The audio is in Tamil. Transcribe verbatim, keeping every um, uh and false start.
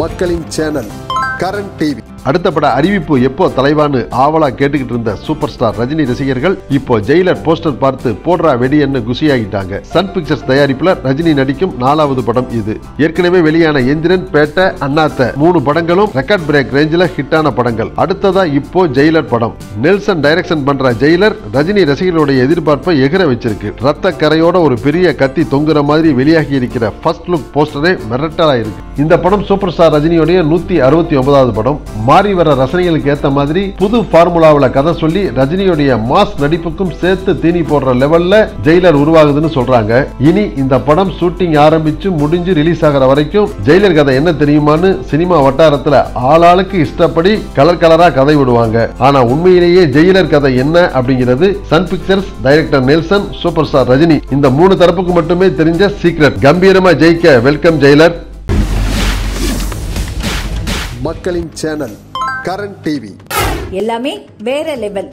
Makkalin Channel, Current T V. அடுத்த பட அறிவிப்பு எப்போ தலைவான்னு ஆவலா கேட்டுக்கிட்டு இருந்த சூப்பர் ஸ்டார் ரஜினி ரசிகர்கள் இப்போ ஜெயிலர் போஸ்டர் பார்த்து போடுறா வெடின்னு குசியாகிட்டாங்க. சன் பிக்சர்ஸ் தயாரிப்புல ரஜினி நடிக்கும் நாலாவது படம் இது. ஏற்கனவே வெளியான எந்திரன், பேட்டை, அண்ணாத்த மூணு படங்களும் ரெக்கார்ட் பிரேக் ரேஞ்சில ஹிட்டான படங்கள். அடுத்ததா இப்போ ஜெயிலர் படம். நெல்சன் டைரக்ஷன் பண்ற ஜெயிலர் ரஜினி ரசிகர்களுடைய எதிர்பார்ப்பை எகிற வச்சிருக்கு. ரத்த கரையோட ஒரு பெரிய கத்தி தொங்குற மாதிரி வெளியாகி இருக்கிற ஃபர்ஸ்ட் லுக் போஸ்டரே மிரட்டலா இருக்கு. இந்த படம் சூப்பர் ஸ்டார் ரஜினியோடைய நூத்தி அறுபத்தி ஒன்பதாவது படம். மாறி வர ரசனைகளுக்கு ஏற்ற மாதிரி புது ஃபார்முலாவில் கதை சொல்லி ரஜினியோடைய மாஸ் நடிப்புக்கும் சேர்த்து தீனி போடுற லெவல்ல ஜெயிலர் உருவாகுதுன்னு சொல்றாங்க. இனி இந்த படம் ஷூட்டிங் ஆரம்பிச்சு முடிஞ்சு ரிலீஸ் ஆகிற வரைக்கும் ஜெயிலர் கதை என்ன தெரியுமான்னு சினிமா வட்டாரத்துல ஆளாளுக்கு இஷ்டப்படி கலர் கலரா கதை விடுவாங்க. ஆனா உண்மையிலேயே ஜெயிலர் கதை என்ன அப்படிங்கிறது Sun pictures, director Nelson, super star Rajini இந்த மூணு தரப்புக்கு மட்டுமே தெரிஞ்ச சீக்ரெட். கம்பீரமா ஜெயிக்க வெல்கம் ஜெயிலர். மக்களின் சேனல், கரண்ட் டிவி, எல்லாமே வேற லெவல்.